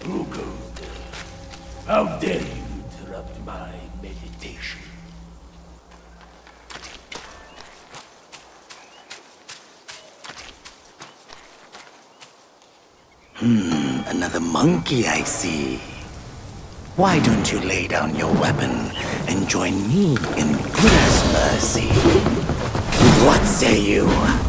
Bruegel, how dare you interrupt my meditation? Another monkey I see. Why don't you lay down your weapon and join me in Bruegel's mercy? What say you?